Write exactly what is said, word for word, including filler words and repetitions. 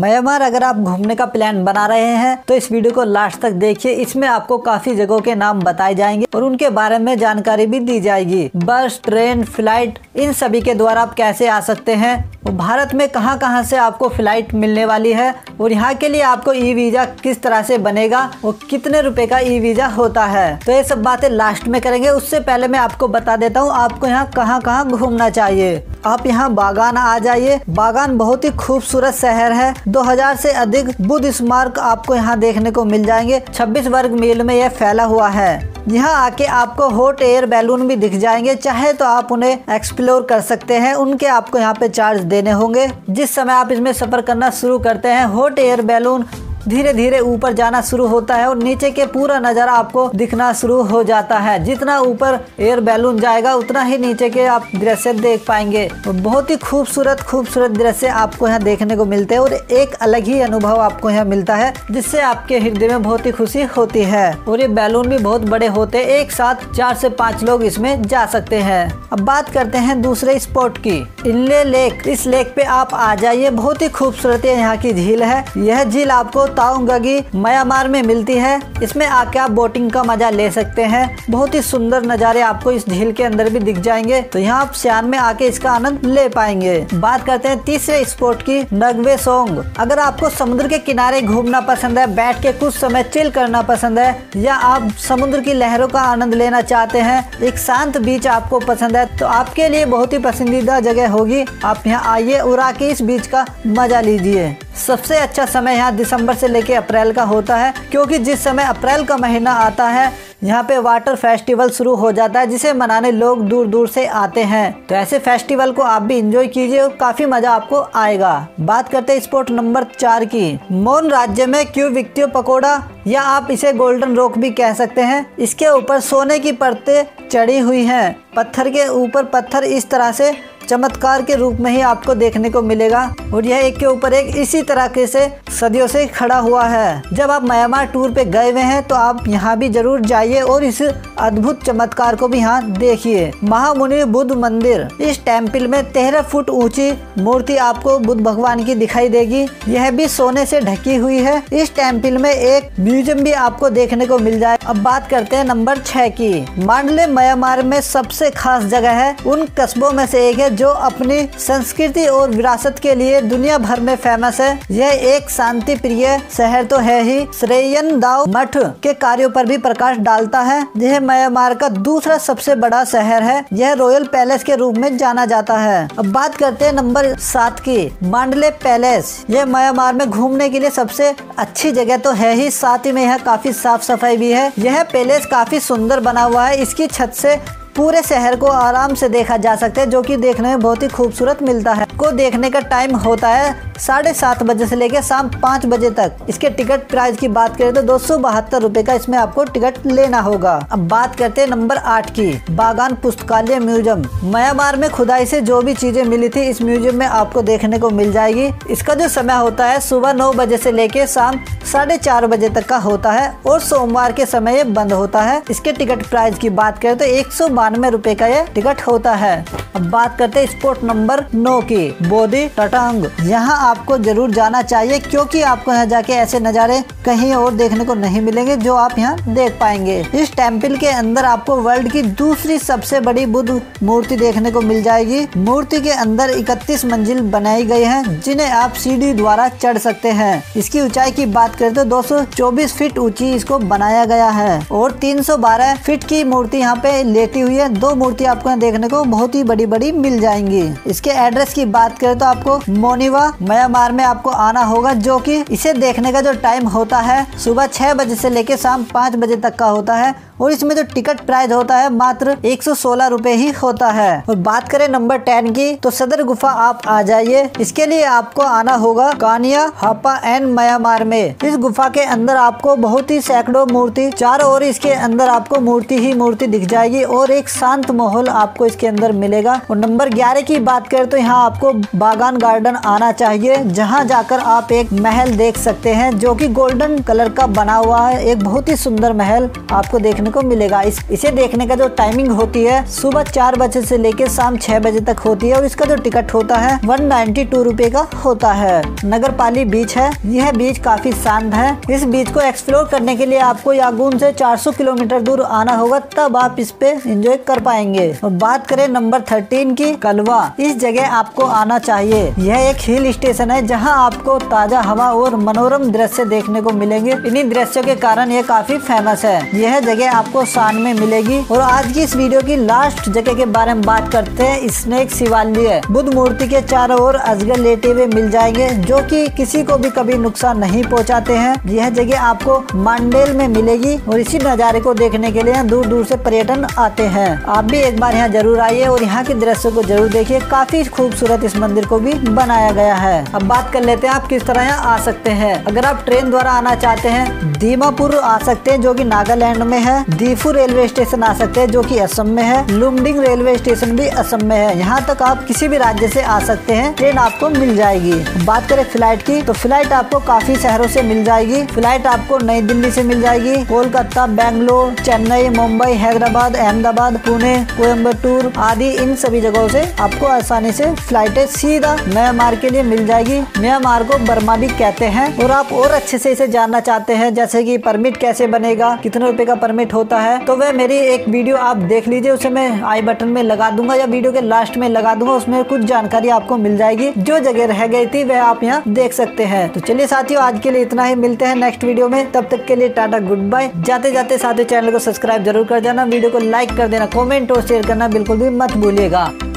Myanmar अगर आप घूमने का प्लान बना रहे हैं तो इस वीडियो को लास्ट तक देखिए। इसमें आपको काफी जगहों के नाम बताए जाएंगे और उनके बारे में जानकारी भी दी जाएगी। बस, ट्रेन, फ्लाइट, इन सभी के द्वारा आप कैसे आ सकते हैं, भारत में कहां कहां से आपको फ्लाइट मिलने वाली है और यहां के लिए आपको ई वीजा किस तरह से बनेगा और कितने रुपए का ई वीजा होता है, तो ये सब बातें लास्ट में करेंगे। उससे पहले मैं आपको बता देता हूं आपको यहां कहां कहां घूमना चाहिए। आप यहां बागान आ जाइए। बागान बहुत ही खूबसूरत शहर है। दो हज़ार से अधिक बुद्ध स्मारक आपको यहाँ देखने को मिल जाएंगे। छब्बीस वर्ग मील में यह फैला हुआ है। यहाँ आके आपको हॉट एयर बैलून भी दिख जाएंगे, चाहे तो आप उन्हें एक्सप्लोर कर सकते हैं। उनके आपको यहाँ पे चार्ज देने होंगे। जिस समय आप इसमें सफर करना शुरू करते हैं, हॉट एयर बैलून धीरे धीरे ऊपर जाना शुरू होता है और नीचे के पूरा नज़ारा आपको दिखना शुरू हो जाता है। जितना ऊपर एयर बैलून जाएगा उतना ही नीचे के आप दृश्य देख पाएंगे। तो बहुत ही खूबसूरत खूबसूरत दृश्य आपको यहाँ देखने को मिलते हैं और एक अलग ही अनुभव आपको यहाँ मिलता है, जिससे आपके हृदय में बहुत ही खुशी होती है। और ये बैलून भी बहुत बड़े होते हैं, एक साथ चार से पाँच लोग इसमें जा सकते हैं। अब बात करते हैं दूसरे स्पॉट की, इल्ले लेक। इस लेक पे आप आ जाइए। बहुत ही खूबसूरत यहाँ की झील है। यह झील आपको ताउंगगी म्यांमार में मिलती है। इसमें आके आप बोटिंग का मजा ले सकते हैं। बहुत ही सुंदर नज़ारे आपको इस झील के अंदर भी दिख जाएंगे, तो यहाँ आप सियान में आके इसका आनंद ले पाएंगे। बात करते हैं तीसरे स्पॉट की, नग्वे सोंग। अगर आपको समुद्र के किनारे घूमना पसंद है, बैठ के कुछ समय चिल करना पसंद है, या आप समुद्र की लहरों का आनंद लेना चाहते हैं, एक शांत बीच आपको पसंद है, तो आपके लिए बहुत ही पसंदीदा जगह होगी। आप यहाँ आइए और आके इस बीच का मजा लीजिए। सबसे अच्छा समय यहाँ दिसंबर से लेके अप्रैल का होता है, क्योंकि जिस समय अप्रैल का महीना आता है यहाँ पे वाटर फेस्टिवल शुरू हो जाता है, जिसे मनाने लोग दूर दूर से आते हैं। तो ऐसे फेस्टिवल को आप भी एंजॉय कीजिए और काफी मजा आपको आएगा। बात करते हैं स्पॉट नंबर चार की, मोन राज्य में क्यू विकतियों पकौड़ा, या आप इसे गोल्डन रॉक भी कह सकते हैं। इसके ऊपर सोने की परतें चढ़ी हुई है। पत्थर के ऊपर पत्थर इस तरह से चमत्कार के रूप में ही आपको देखने को मिलेगा और यह एक के ऊपर एक इसी तरह के से सदियों से खड़ा हुआ है। जब आप म्यांमार टूर पे गए हुए हैं तो आप यहाँ भी जरूर जाइए और इस अद्भुत चमत्कार को भी यहाँ देखिए। महामुनि बुद्ध मंदिर, इस टेम्पल में तेरह फुट ऊंची मूर्ति आपको बुद्ध भगवान की दिखाई देगी। यह भी सोने से ढकी हुई है। इस टेम्पल में एक म्यूजियम भी आपको देखने को मिल जाए। अब बात करते हैं नंबर छह की, मांडले म्यांमार में सबसे खास जगह है। उन कस्बों में से एक है जो अपनी संस्कृति और विरासत के लिए दुनिया भर में फेमस है। यह एक शांति प्रिय शहर तो है ही, श्रेयन दाव मठ के कार्यों पर भी प्रकाश डालता है। यह म्यांमार का दूसरा सबसे बड़ा शहर है। यह रॉयल पैलेस के रूप में जाना जाता है। अब बात करते हैं नंबर सात की, मांडले पैलेस। यह म्यांमार में घूमने के लिए सबसे अच्छी जगह तो है ही, साथ ही में यह काफी साफ सफाई भी है। यह पैलेस काफी सुंदर बना हुआ है। इसकी छत से पूरे शहर को आराम से देखा जा सकता है, जो कि देखने में बहुत ही खूबसूरत मिलता है। को देखने का टाइम होता है साढ़े सात बजे से लेकर शाम पाँच बजे तक। इसके टिकट प्राइस की बात करें तो दो सौ बहत्तर रूपए का इसमें आपको टिकट लेना होगा। अब बात करते हैं नंबर आठ की, बागान पुस्तकालय म्यूजियम। म्यांमार में खुदाई से जो भी चीजें मिली थी इस म्यूजियम में आपको देखने को मिल जाएगी। इसका जो समय होता है सुबह नौ बजे से लेकर शाम साढ़े चार बजे तक का होता है और सोमवार के समय ये बंद होता है। इसके टिकट प्राइस की बात करें तो एक सौ बानवे रूपए का ये टिकट होता है। अब बात करते हैं स्पॉट नंबर नौ की, बोधी टटोंग। यहाँ आपको जरूर जाना चाहिए, क्योंकि आपको यहाँ जाके ऐसे नज़ारे कहीं और देखने को नहीं मिलेंगे जो आप यहाँ देख पाएंगे। इस टेम्पल के अंदर आपको वर्ल्ड की दूसरी सबसे बड़ी बुद्ध मूर्ति देखने को मिल जाएगी। मूर्ति के अंदर इकतीस मंजिल बनाई गई हैं, जिन्हें आप सीढ़ी द्वारा चढ़ सकते हैं। इसकी ऊंचाई की बात करें तो दो सौ चौबीस फीट ऊंची इसको बनाया गया है और तीन सौ बारह फीट की मूर्ति यहाँ पे लेटी हुई है। दो मूर्ति आपको यहाँ देखने को बहुत ही बड़ी बड़ी मिल जाएंगी। इसके एड्रेस की बात करें तो आपको मोनिवा म्यांमार में आपको आना होगा, जो कि इसे देखने का जो टाइम होता है सुबह छह बजे से लेकर शाम पाँच बजे तक का होता है और इसमें जो टिकट प्राइस होता है मात्र एक सौ सोलह रूपए ही होता है। और बात करें नंबर टेन की, तो सदर गुफा आप आ जाइए। इसके लिए आपको आना होगा कानिया हापा एंड म्यांमार में। इस गुफा के अंदर आपको बहुत ही सैकड़ों मूर्ति, चारों ओर इसके अंदर आपको मूर्ति ही मूर्ति दिख जाएगी और एक शांत माहौल आपको इसके अंदर मिलेगा। और नंबर ग्यारह की बात करें तो यहाँ आपको बागान गार्डन आना चाहिए, जहाँ जाकर आप एक महल देख सकते हैं जो की गोल्डन कलर का बना हुआ है। एक बहुत ही सुंदर महल आपको देखने देखने को मिलेगा। इस, इसे देखने का जो टाइमिंग होती है सुबह चार बजे से लेकर शाम छह बजे तक होती है और इसका जो टिकट होता है वन नाइन्टी टू रूपए का होता है। नगरपाली बीच है, यह बीच काफी शांत है। इस बीच को एक्सप्लोर करने के लिए आपको यागुन से चार सौ किलोमीटर दूर आना होगा, तब आप इस पे एंजॉय कर पाएंगे। और बात करें नंबर तेरह की, कलवा, इस जगह आपको आना चाहिए। यह एक हिल स्टेशन है जहां आपको ताजा हवा और मनोरम दृश्य देखने को मिलेंगे। इन्हीं दृश्यों के कारण यह काफी फेमस है। यह जगह आपको शान में मिलेगी। और आज की इस वीडियो की लास्ट जगह के बारे में बात करते हैं, स्नेक शिवालय। बुद्ध मूर्ति के चारों ओर अजगर लेटे हुए मिल जाएंगे जो कि किसी को भी कभी नुकसान नहीं पहुंचाते हैं। यह जगह आपको मांडले में मिलेगी और इसी नजारे को देखने के लिए दूर दूर से पर्यटन आते हैं। आप भी एक बार यहाँ जरूर आइए और यहाँ के दृश्यों को जरूर देखिए। काफी खूबसूरत इस मंदिर को भी बनाया गया है। अब बात कर लेते हैं आप किस तरह यहाँ आ सकते हैं। अगर आप ट्रेन द्वारा आना चाहते हैं, दीमापुर आ सकते हैं जो कि नागालैंड में है। डीफू रेलवे स्टेशन आ सकते हैं जो कि असम में है। लुमडिंग रेलवे स्टेशन भी असम में है। यहाँ तक आप किसी भी राज्य से आ सकते हैं, ट्रेन आपको मिल जाएगी। बात करें फ्लाइट की, तो फ्लाइट आपको काफी शहरों से मिल जाएगी। फ्लाइट आपको नई दिल्ली से मिल जाएगी, कोलकाता, बेंगलोर, चेन्नई, मुंबई, हैदराबाद, अहमदाबाद, पुणे, कोयंबटूर आदि, इन सभी जगहों से आपको आसानी से फ्लाइटें सीधा म्यांमार के लिए मिल जाएगी। म्यांमार को बर्मा भी कहते हैं। और आप और अच्छे से इसे जानना चाहते हैं जैसे कि परमिट कैसे बनेगा, कितने रुपए का परमिट होता है, तो वह मेरी एक वीडियो आप देख लीजिए, उसे मैं आई बटन में लगा दूंगा या वीडियो के लास्ट में लगा दूंगा। उसमें कुछ जानकारी आपको मिल जाएगी, जो जगह रह गई थी वह आप यहाँ देख सकते हैं। तो चलिए साथियों, आज के लिए इतना ही। मिलते हैं नेक्स्ट वीडियो में, तब तक के लिए टाटा, गुड बाय। जाते जाते साथियों चैनल को सब्सक्राइब जरूर कर देना, वीडियो को लाइक कर देना, कमेंट और शेयर करना बिल्कुल भी मत भूलिएगा।